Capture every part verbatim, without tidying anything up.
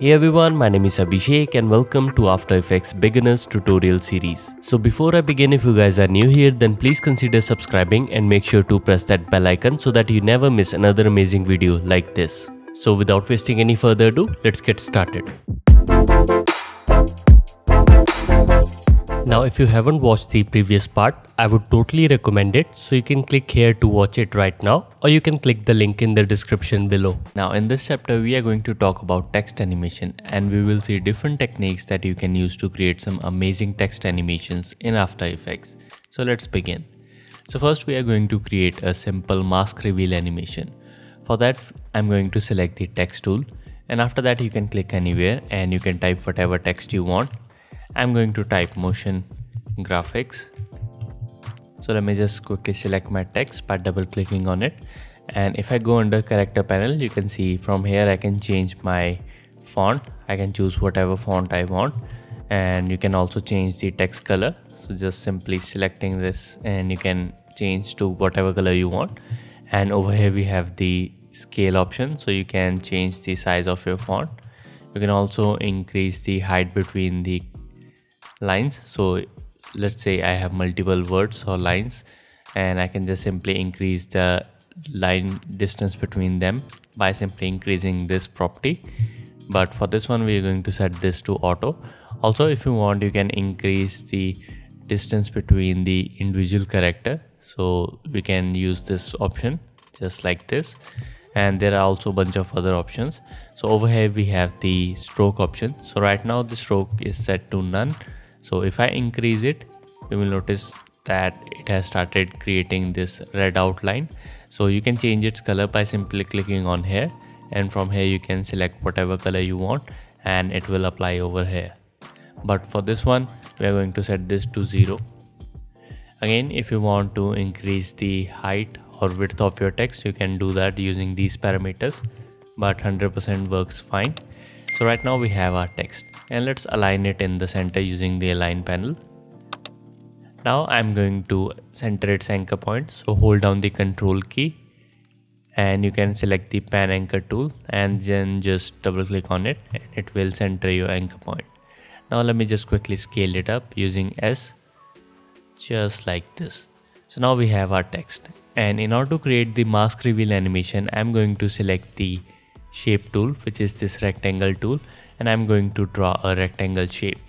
Hey everyone, my name is Abhishek and welcome to After Effects Beginners Tutorial Series. So before I begin, if you guys are new here, then please consider subscribing and make sure to press that bell icon so that you never miss another amazing video like this. So without wasting any further ado, let's get started. Now if you haven't watched the previous part, I would totally recommend it, so you can click here to watch it right now, or you can click the link in the description below. Now in this chapter we are going to talk about text animation, and we will see different techniques that you can use to create some amazing text animations in After Effects. So let's begin. So first we are going to create a simple mask reveal animation. For that I'm going to select the text tool, and after that you can click anywhere and you can type whatever text you want. I'm going to type motion graphics. So let me just quickly select my text by double clicking on it, and if I go under character panel, you can see from here I can change my font. I can choose whatever font I want, and you can also change the text color. So just simply selecting this and you can change to whatever color you want, and over here we have the scale option, so you can change the size of your font. You can also increase the height between the lines. So let's say I have multiple words or lines, and I can just simply increase the line distance between them by simply increasing this property. But for this one we are going to set this to auto. Also if you want, you can increase the distance between the individual character, so we can use this option just like this. And there are also a bunch of other options. So over here we have the stroke option. So right now the stroke is set to none. So if I increase it, you will notice that it has started creating this red outline. So you can change its color by simply clicking on here, and from here you can select whatever color you want and it will apply over here. But for this one we are going to set this to zero. Again, if you want to increase the height or width of your text, you can do that using these parameters, but one hundred percent works fine. So right now we have our text, and let's align it in the center using the align panel. Now I'm going to center its anchor point. So hold down the control key and you can select the pan anchor tool, and then just double click on it and it will center your anchor point. Now let me just quickly scale it up using S, just like this. So now we have our text, and in order to create the mask reveal animation, I'm going to select the shape tool, which is this rectangle tool, and I'm going to draw a rectangle shape.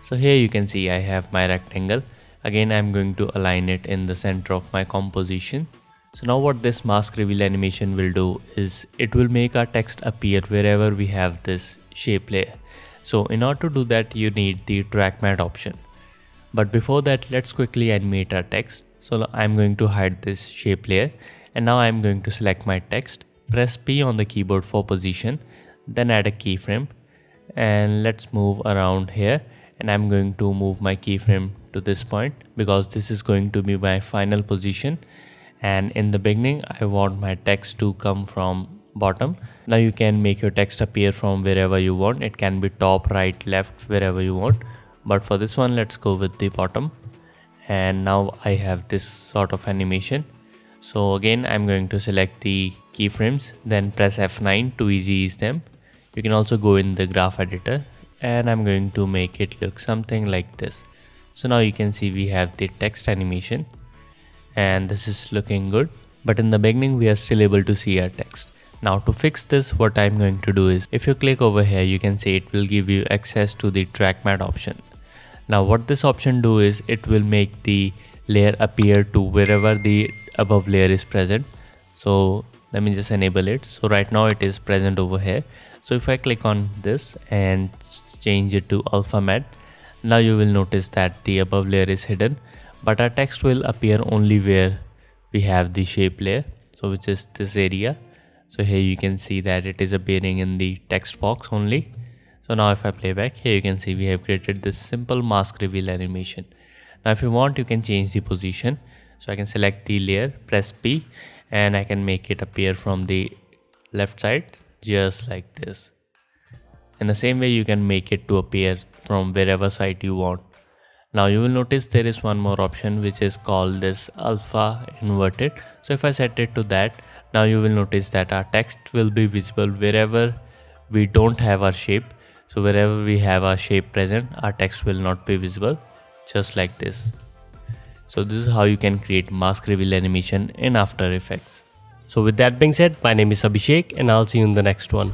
So here you can see I have my rectangle. Again, I'm going to align it in the center of my composition. So now what this mask reveal animation will do is it will make our text appear wherever we have this shape layer. So in order to do that, you need the Track Matte option. But before that, let's quickly animate our text. So I'm going to hide this shape layer, and now I'm going to select my text, press P on the keyboard for position, then add a keyframe, and let's move around here, and I'm going to move my keyframe to this point because this is going to be my final position. And in the beginning I want my text to come from bottom. Now you can make your text appear from wherever you want. It can be top, right, left, wherever you want, but for this one let's go with the bottom. And now I have this sort of animation. So again I'm going to select the keyframes, then press F nine to easy ease them. You can also go in the Graph Editor, and I'm going to make it look something like this. So now you can see we have the text animation, and this is looking good, but in the beginning we are still able to see our text. Now to fix this, what I'm going to do is, if you click over here, you can see it will give you access to the Track Matte option. Now what this option do is it will make the layer appear to wherever the above layer is present. So let me just enable it. So right now it is present over here. So if I click on this and change it to alpha matte, now you will notice that the above layer is hidden, but our text will appear only where we have the shape layer, so which is this area. So here you can see that it is appearing in the text box only. So now if I play back, here you can see we have created this simple mask reveal animation. Now if you want, you can change the position. So I can select the layer, press P, and I can make it appear from the left side, just like this. In the same way you can make it to appear from wherever side you want. Now you will notice there is one more option which is called this alpha inverted. So if I set it to that, now you will notice that our text will be visible wherever we don't have our shape. So wherever we have our shape present, our text will not be visible, just like this. So this is how you can create mask reveal animation in After Effects. So with that being said, my name is Abhishek and I'll see you in the next one.